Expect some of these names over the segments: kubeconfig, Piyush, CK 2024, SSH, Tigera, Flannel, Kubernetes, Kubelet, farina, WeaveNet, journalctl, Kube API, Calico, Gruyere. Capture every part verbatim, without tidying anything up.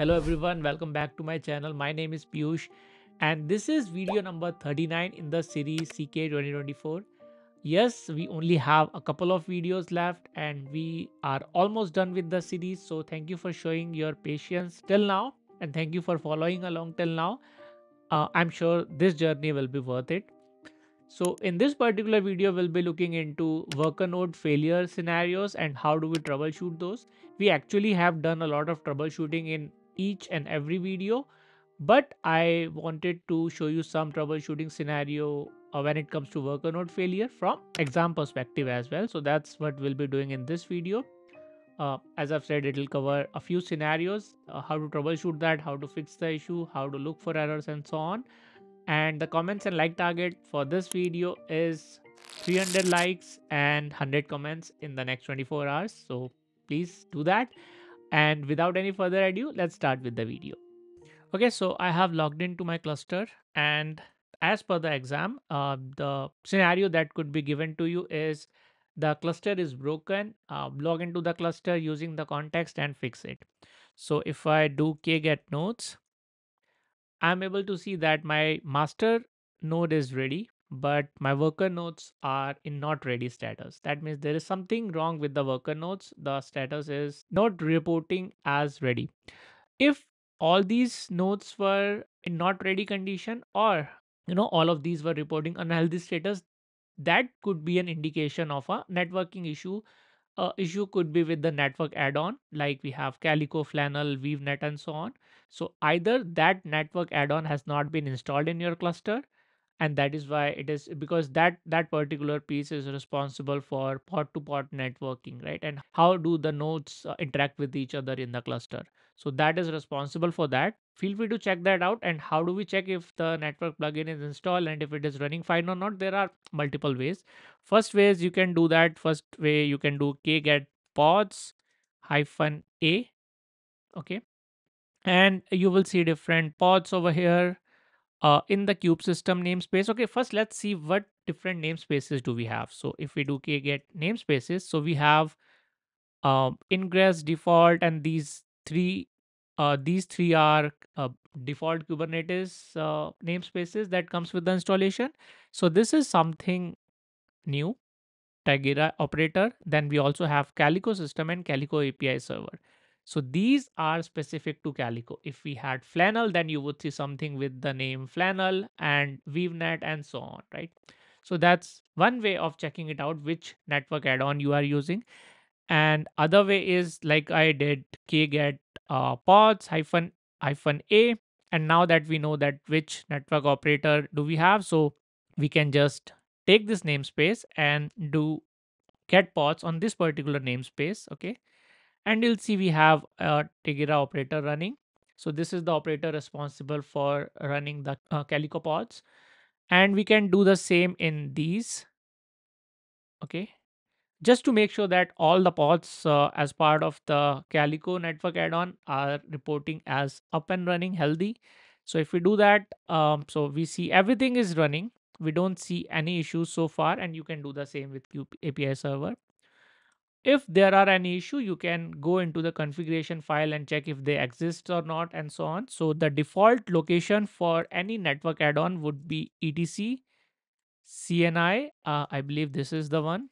Hello everyone, welcome back to my channel. My name is Piyush and this is video number thirty-nine in the series C K twenty twenty-four. Yes, we only have a couple of videos left and we are almost done with the series. So thank you for showing your patience till now and thank you for following along till now. Uh, I'm sure this journey will be worth it. So in this particular video, we'll be looking into worker node failure scenarios and how do we troubleshoot those. We actually have done a lot of troubleshooting in each and every video, but I wanted to show you some troubleshooting scenario uh, when it comes to worker node failure from exam perspective as well. So that's what we'll be doing in this video. Uh, as I've said, it will cover a few scenarios, uh, how to troubleshoot that, how to fix the issue, how to look for errors and so on. And the comments and like target for this video is three hundred likes and one hundred comments in the next twenty-four hours. So please do that. And without any further ado, let's start with the video. Okay, so I have logged into my cluster and as per the exam, uh, the scenario that could be given to you is the cluster is broken, uh, log into the cluster using the context and fix it. So if I do kget nodes, I'm able to see that my master node is ready, but my worker nodes are in not ready status. That means there is something wrong with the worker nodes. The status is not reporting as ready. If all these nodes were in not ready condition, or you know, all of these were reporting unhealthy status, that could be an indication of a networking issue. Uh, issue could be with the network add-on, like we have Calico, Flannel, WeaveNet and so on. So either that network add-on has not been installed in your cluster, and that is why it is, because that that particular piece is responsible for pod-to-pod networking, right? And how do the nodes uh, interact with each other in the cluster? So that is responsible for that. Feel free to check that out. And how do we check if the network plugin is installed and if it is running fine or not? There are multiple ways. First ways you can do that. First way you can do kget pods hyphen a. Okay. And you will see different pods over here. Uh, in the kube system namespace. Okay, first let's see what different namespaces do we have. So if we do kget namespaces, so we have uh, ingress, default, and these three uh, these three are uh, default Kubernetes uh, namespaces that comes with the installation. So this is something new, Tigera operator. Then we also have Calico system and Calico A P I server. So these are specific to Calico. If we had Flannel, then you would see something with the name Flannel and WeaveNet and so on, right? So that's one way of checking it out, which network add-on you are using. And other way is like I did kget uh, pods hyphen hyphen a. And now that we know that which network operator do we have, so we can just take this namespace and do get pods on this particular namespace, okay? And you'll see we have a Tigera operator running. So this is the operator responsible for running the uh, Calico pods. And we can do the same in these. Okay. Just to make sure that all the pods uh, as part of the Calico network add-on are reporting as up and running, healthy. So if we do that, um, so we see everything is running. We don't see any issues so far. And you can do the same with Kube A P I server. If there are any issue, you can go into the configuration file and check if they exist or not and so on. So the default location for any network add-on would be etc cni. Uh, I believe this is the one.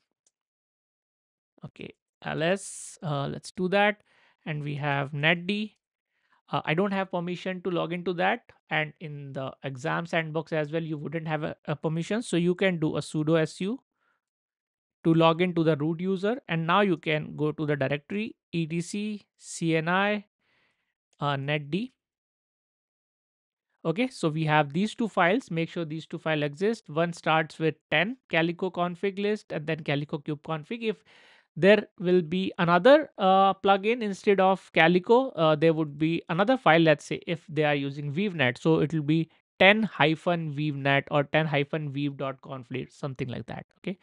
Okay, ls. Uh, let's do that. And we have netd. Uh, I don't have permission to log into that. And in the exam sandbox as well, you wouldn't have a, a permission. So you can do a sudo su to log into the root user, and now you can go to the directory etc cni uh, netd. Okay, so we have these two files. Make sure these two files exist. One starts with ten Calico config list and then Calico kube config. If there will be another uh, plugin instead of Calico, uh, there would be another file. Let's say if they are using WeaveNet, so it will be ten hyphen WeaveNet or ten hyphen weave.config, something like that. Okay,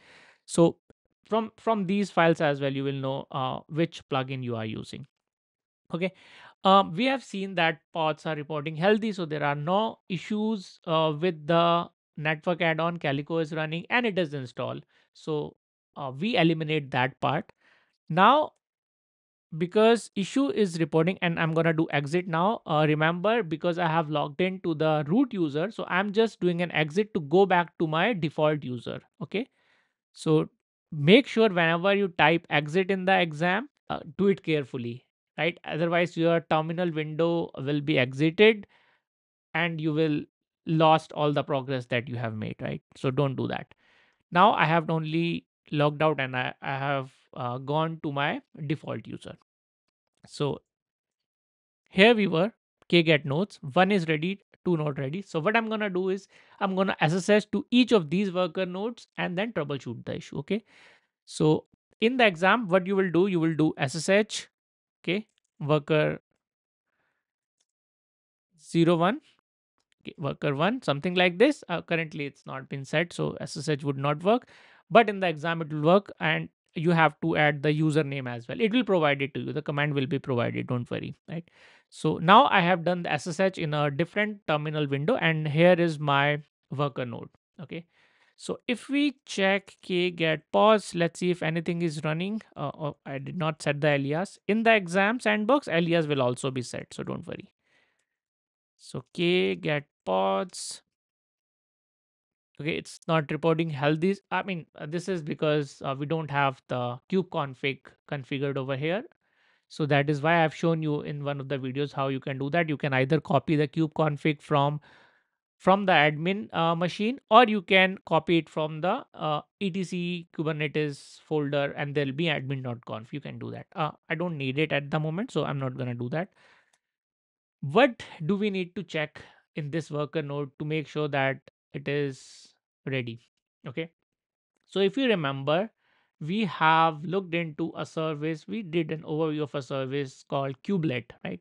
so From, from these files as well, you will know uh, which plugin you are using. Okay, um, we have seen that pods are reporting healthy. So there are no issues uh, with the network add-on. Calico is running and it is installed. So uh, we eliminate that part. Now because issue is reporting, and I'm gonna do exit now. Uh, remember, because I have logged in to the root user, so I'm just doing an exit to go back to my default user. Okay, so make sure whenever you type exit in the exam, uh, do it carefully, right? Otherwise your terminal window will be exited and you will lost all the progress that you have made, right? So don't do that. Now I have only logged out and I, I have uh, gone to my default user. So here we were, kget nodes, one is ready, two node ready. So what I'm gonna do is I'm gonna S S H to each of these worker nodes and then troubleshoot the issue. Okay, so in the exam, what you will do, you will do S S H, okay, worker zero one, okay, worker one, something like this. Uh, currently it's not been set, so S S H would not work, but in the exam it will work, and you have to add the username as well. It will provide it to you. The command will be provided. Don't worry, right? So now I have done the S S H in a different terminal window, and here is my worker node. Okay. So if we check kget pause, let's see if anything is running. Uh, oh, I did not set the alias. In the exam sandbox, alias will also be set. So don't worry. So kget pause. Okay, it's not reporting healthy. I mean, uh, this is because uh, we don't have the kubeconfig configured over here. So that is why I've shown you in one of the videos how you can do that. You can either copy the kubeconfig from, from the admin uh, machine, or you can copy it from the uh, etc Kubernetes folder, and there'll be admin dot conf. You can do that. Uh, I don't need it at the moment, so I'm not going to do that. What do we need to check in this worker node to make sure that it is ready? Okay, so if you remember, we have looked into a service. We did an overview of a service called Kubelet, right?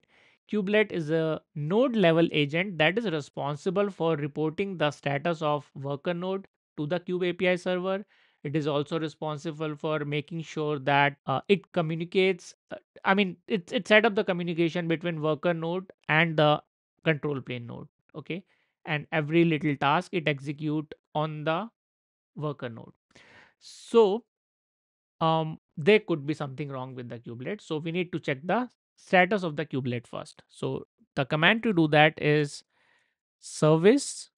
Kubelet is a node level agent that is responsible for reporting the status of worker node to the Kube A P I server. It is also responsible for making sure that uh, it communicates. Uh, I mean, it, it set up the communication between worker node and the control plane node. Okay. And every little task it execute on the worker node. So um, there could be something wrong with the kubelet. So we need to check the status of the kubelet first. So the command to do that is service,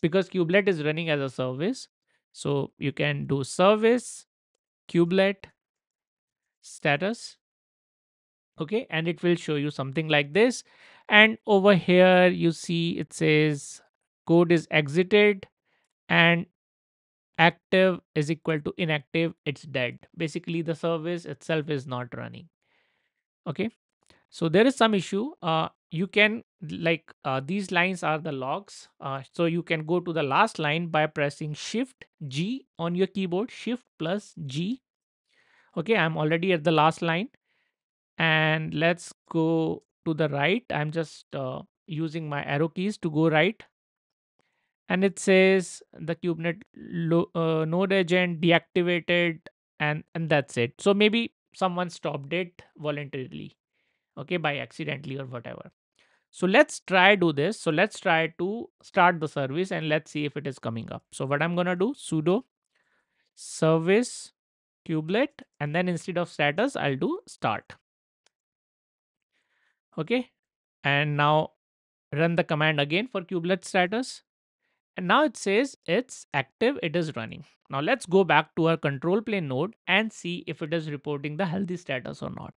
because kubelet is running as a service. So you can do service kubelet status. Okay, and it will show you something like this. And over here you see it says code is exited and active is equal to inactive. It's dead. Basically the service itself is not running. Okay, so there is some issue. Uh, you can like uh, these lines are the logs. Uh, so you can go to the last line by pressing shift G on your keyboard, shift plus G. Okay, I'm already at the last line, and let's go to the right. I'm just uh, using my arrow keys to go right. And it says the Kubelet uh, node agent deactivated, and, and that's it. So maybe someone stopped it voluntarily, okay, by accidentally or whatever. So let's try do this. So let's try to start the service and let's see if it is coming up. So what I'm going to do, sudo service Kubelet, and then instead of status, I'll do start. Okay, and now run the command again for kubelet status. And now it says it's active, it is running. Now let's go back to our control plane node and see if it is reporting the healthy status or not.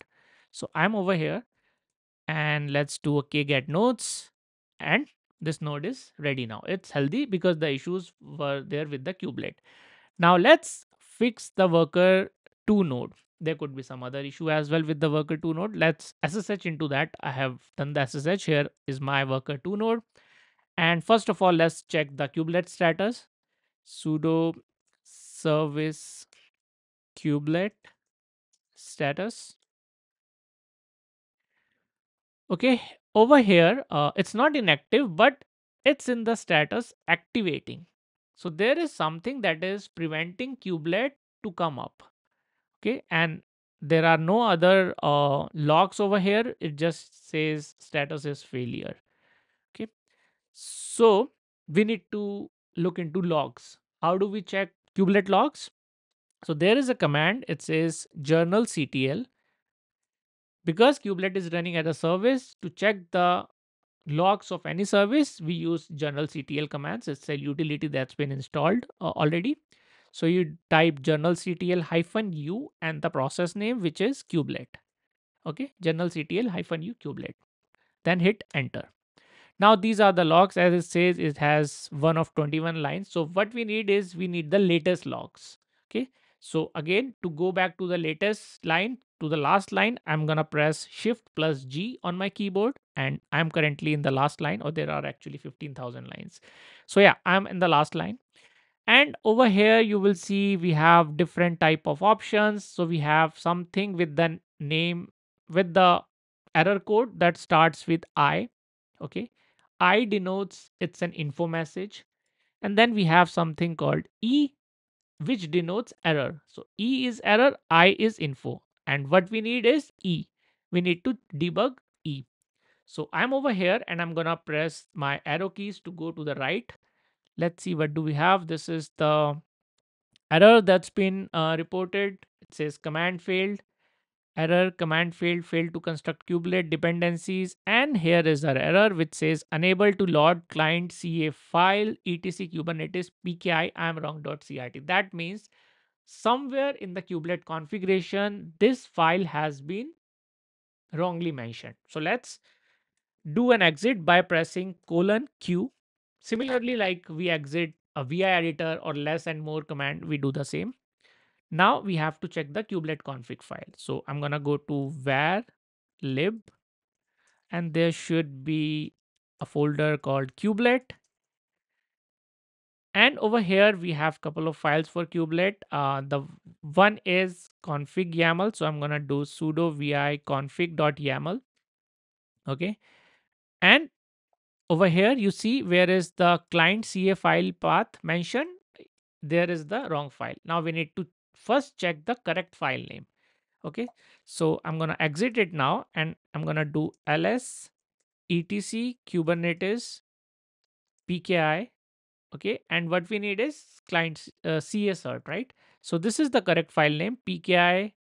So I'm over here and let's do a kget nodes, and this node is ready now. It's healthy because the issues were there with the kubelet. Now let's fix the worker two node. There could be some other issue as well with the worker two node. Let's S S H into that. I have done the S S H. Here is my worker two node. And first of all, let's check the kubelet status. Sudo service kubelet status. Okay, over here, uh, it's not inactive, but it's in the status activating. So there is something that is preventing kubelet to come up. Okay, and there are no other uh, logs over here. It just says status is failure. Okay, so we need to look into logs. How do we check kubelet logs? So there is a command. It says journalctl Because Kubelet is running as a service, to check the logs of any service, we use journalctl commands. It's a utility that's been installed uh, already. So you type journalctl hyphen u and the process name, which is Kubelet. Okay, journalctl hyphen u Kubelet. Then hit enter. Now these are the logs. As it says, it has one of twenty-one lines. So what we need is we need the latest logs. Okay. So again, to go back to the latest line, to the last line, I'm going to press shift plus G on my keyboard, and I'm currently in the last line, or there are actually fifteen thousand lines. So yeah, I'm in the last line. And over here, you will see we have different type of options. So we have something with the name, with the error code that starts with I. Okay, I denotes it's an info message. And then we have something called E, which denotes error. So E is error, I is info. And what we need is E. We need to debug E. So I'm over here and I'm going to press my arrow keys to go to the right. Let's see, what do we have? This is the error that's been uh, reported. It says command failed. Error, command failed, failed to construct Kubelet dependencies. And here is our error, which says unable to load client C A file, etc Kubernetes P K I, I'm wrong.crt. That means somewhere in the Kubelet configuration, this file has been wrongly mentioned. So let's do an exit by pressing colon Q. Similarly, like we exit a V I editor or less and more command, we do the same. Now we have to check the Kubelet config file. So I'm going to go to var lib, and there should be a folder called Kubelet. And over here, we have a couple of files for Kubelet. Uh, the one is config YAML. So I'm going to do sudo vi config.yaml. Okay. And over here, you see where is the client C A file path mentioned. There is the wrong file. Now we need to first check the correct file name. Okay. So I'm going to exit it now, and I'm going to do ls etc Kubernetes P K I. Okay, and what we need is client uh, C A cert, right? So this is the correct file name, pki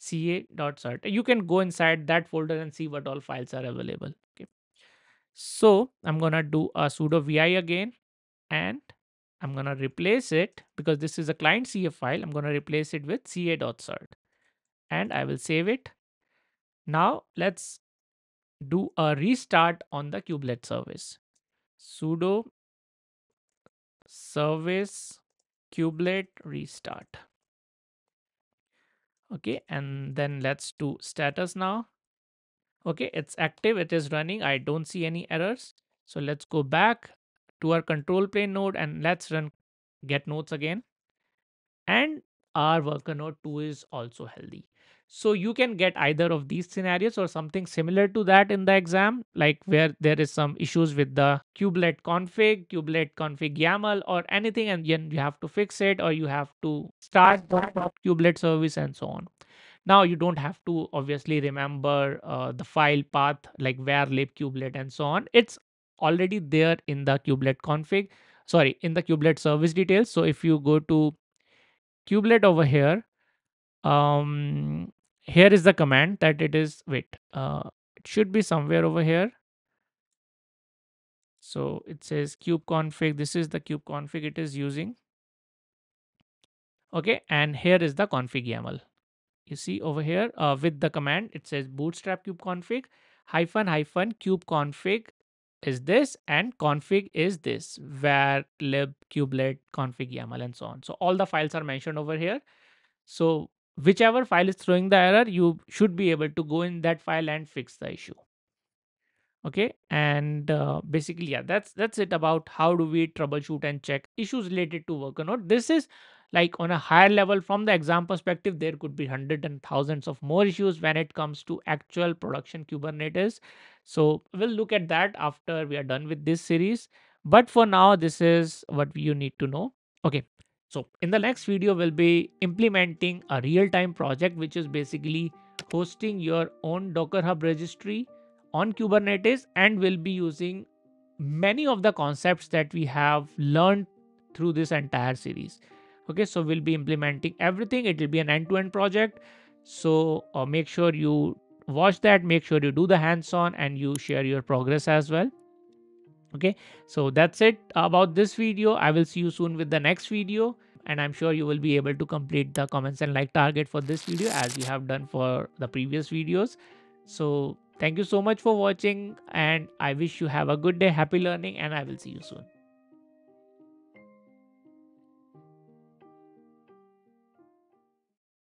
ca.cert. You can go inside that folder and see what all files are available. Okay, so I'm gonna do a sudo vi again, and I'm gonna replace it, because this is a client C A file, I'm gonna replace it with ca.cert, and I will save it. Now let's do a restart on the Kubelet service. Sudo service Kubelet restart. Okay, and then let's do status now. Okay, it's active, it is running. I don't see any errors. So let's go back to our control plane node and let's run get nodes again. And our worker node two is also healthy. So you can get either of these scenarios or something similar to that in the exam, like where there is some issues with the Kubelet config, Kubelet config YAML or anything, and then you have to fix it or you have to start the Kubelet service and so on. Now you don't have to obviously remember uh, the file path like var lib Kubelet and so on. It's already there in the Kubelet config, sorry, in the Kubelet service details. So if you go to Kubelet over here, um here is the command that it is, wait, uh it should be somewhere over here. So it says kubeconfig. This is the kubeconfig it is using. Okay, and here is the config YAML. You see over here uh, with the command, it says bootstrap kubeconfig hyphen hyphen kubeconfig is this and config is this, var lib kubelet config YAML and so on. So all the files are mentioned over here. So whichever file is throwing the error, you should be able to go in that file and fix the issue. Okay, and uh, basically, yeah, that's that's it about how do we troubleshoot and check issues related to worker node. This is like on a higher level. From the exam perspective, there could be hundreds and thousands of more issues when it comes to actual production Kubernetes. So we'll look at that after we are done with this series. But for now, this is what you need to know. Okay. So in the next video, we'll be implementing a real-time project, which is basically hosting your own Docker Hub registry on Kubernetes, and we'll be using many of the concepts that we have learned through this entire series. Okay, so we'll be implementing everything. It will be an end-to-end project. So uh, make sure you watch that. Make sure you do the hands-on and you share your progress as well. Okay, so that's it about this video. I will see you soon with the next video, and I'm sure you will be able to complete the comments and like target for this video as you have done for the previous videos. So thank you so much for watching, and I wish you have a good day. Happy learning, and I will see you soon.